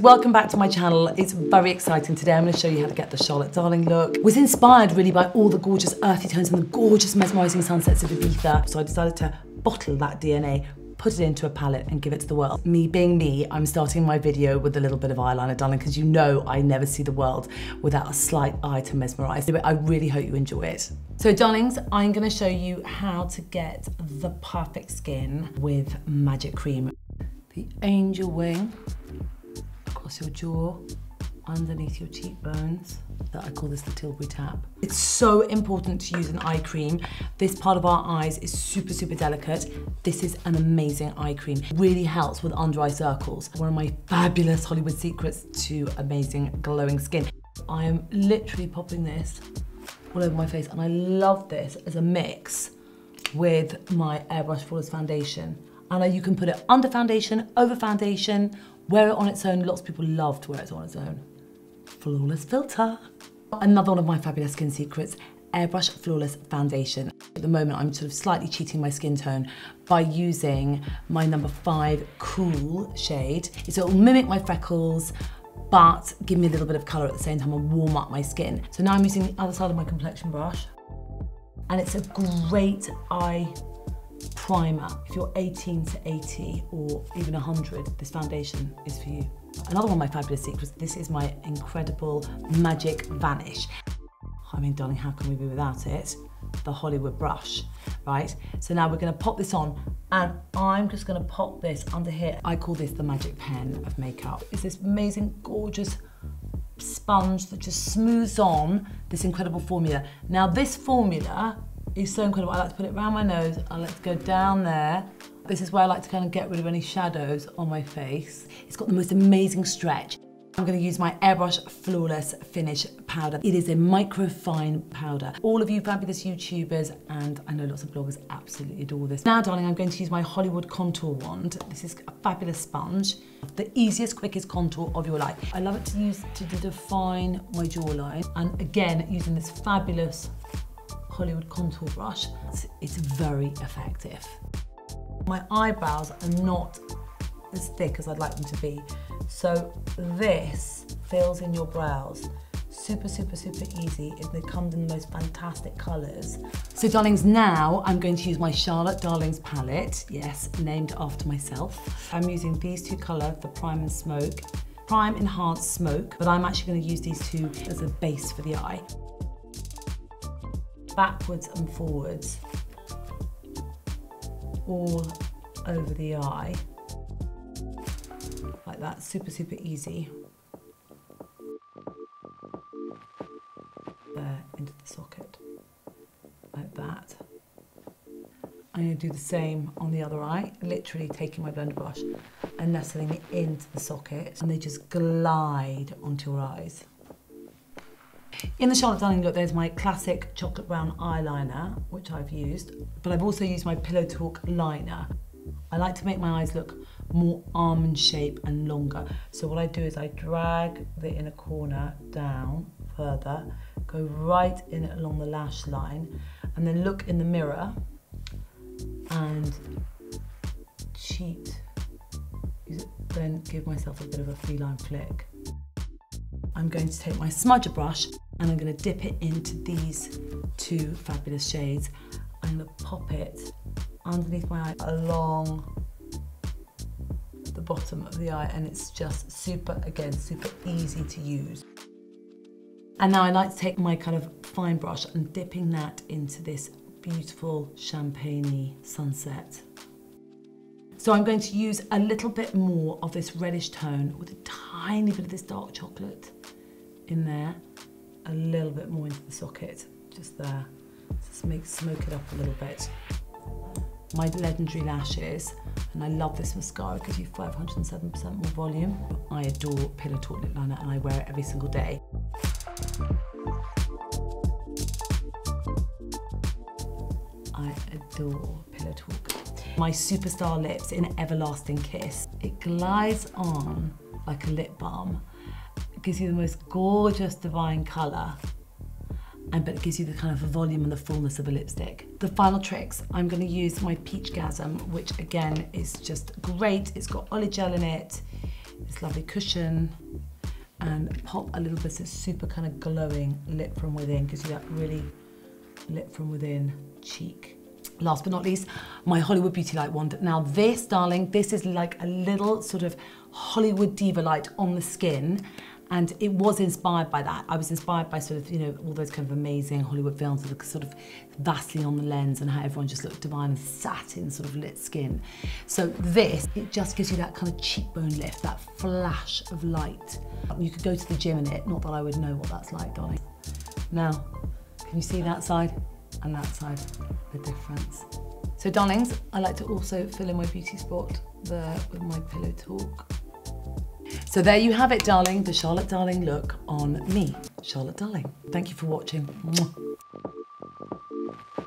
Welcome back to my channel. It's very exciting. Today I'm going to show you how to get the Charlotte Darling look. Was inspired really by all the gorgeous earthy tones and the gorgeous mesmerising sunsets of Ibiza, so I decided to bottle that DNA, put it into a palette and give it to the world. Me being me, I'm starting my video with a little bit of eyeliner, darling, because you know I never see the world without a slight eye to mesmerise. Anyway, I really hope you enjoy it. So darlings, I'm going to show you how to get the perfect skin with magic cream. The angel wing. Across your jaw, underneath your cheekbones. I call this the Tilbury tap. It's so important to use an eye cream. This part of our eyes is super, super delicate. This is an amazing eye cream. It really helps with under eye circles. One of my fabulous Hollywood secrets to amazing glowing skin. I am literally popping this all over my face, and I love this as a mix with my Airbrush Flawless Foundation. And you can put it under foundation, over foundation, wear it on its own. Lots of people love to wear it on its own. Flawless Filter. Another one of my fabulous skin secrets, Airbrush Flawless Foundation. At the moment, I'm sort of slightly cheating my skin tone by using my number 5 Cool shade. So it'll mimic my freckles, but give me a little bit of color at the same time and warm up my skin. So now I'm using the other side of my complexion brush, and it's a great eye primer. If you're 18 to 80 or even 100, this foundation is for you. Another one of my fabulous secrets, this is my incredible Magic Vanish. I mean, darling, how can we be without it? The Hollywood brush, right? So now we're gonna pop this on, and I'm just gonna pop this under here. I call this the magic pen of makeup. It's this amazing, gorgeous sponge that just smooths on this incredible formula. Now this formula is so incredible. I like to put it around my nose. I like to go down there. This is where I like to kind of get rid of any shadows on my face. It's got the most amazing stretch. I'm going to use my Airbrush Flawless Finish Powder. It is a microfine powder. All of you fabulous YouTubers, and I know lots of bloggers, absolutely adore this. Now, darling, I'm going to use my Hollywood Contour Wand. This is a fabulous sponge. The easiest, quickest contour of your life. I love it to use to define my jawline. And again, using this fabulous Hollywood contour brush. It's very effective. My eyebrows are not as thick as I'd like them to be, so this fills in your brows. Super, super, super easy. It comes in the most fantastic colours. So darlings, now I'm going to use my Charlotte Darlings palette, yes, named after myself. I'm using these two colours, the Prime and Smoke, Prime Enhance Smoke, but I'm actually going to use these two as a base for the eye. Backwards and forwards, all over the eye, like that, super, super easy. There, into the socket, like that. I'm gonna do the same on the other eye, literally taking my blender brush and nestling it into the socket, and they just glide onto your eyes. In the Charlotte Darling look, there's my classic chocolate brown eyeliner, which I've used, but I've also used my Pillow Talk liner. I like to make my eyes look more almond shape and longer. So what I do is I drag the inner corner down further, go right in along the lash line, and then look in the mirror and cheat. Then give myself a bit of a feline flick. I'm going to take my smudger brush and I'm going to dip it into these two fabulous shades. I'm going to pop it underneath my eye, along the bottom of the eye, and it's just super, again, super easy to use. And now I like to take my kind of fine brush and dipping that into this beautiful champagne-y sunset. So I'm going to use a little bit more of this reddish tone with a tiny bit of this dark chocolate in there, a little bit more into the socket, just there. Just smoke it up a little bit. My legendary lashes, and I love this mascara because you 507% more volume. I adore Pillow Talk Lip Liner and I wear it every single day. I adore Pillow Talk. My Superstar Lips in Everlasting Kiss. It glides on like a lip balm. It gives you the most gorgeous divine colour, but it gives you the kind of volume and the fullness of a lipstick. The final tricks, I'm going to use my Peachgasm, which again is just great. It's got olive gel in it. this lovely cushion and pop a little bit of super kind of glowing lip from within, gives you that really lip from within cheek. Last but not least, my Hollywood Beauty Light Wand. Now this, darling, this is like a little sort of Hollywood diva light on the skin, and it was inspired by that. I was inspired by sort of, you know, all those kind of amazing Hollywood films with sort of Vaseline on the lens and how everyone just looked divine and satin sort of lit skin. So this, it just gives you that kind of cheekbone lift, that flash of light. You could go to the gym in it, not that I would know what that's like, darling. Now, can you see that side and that side, the difference? So darlings, I like to also fill in my beauty spot there with my Pillow Talk. So there you have it, darling, the Charlotte Darling look on me, Charlotte Darling. Thank you for watching. Mwah.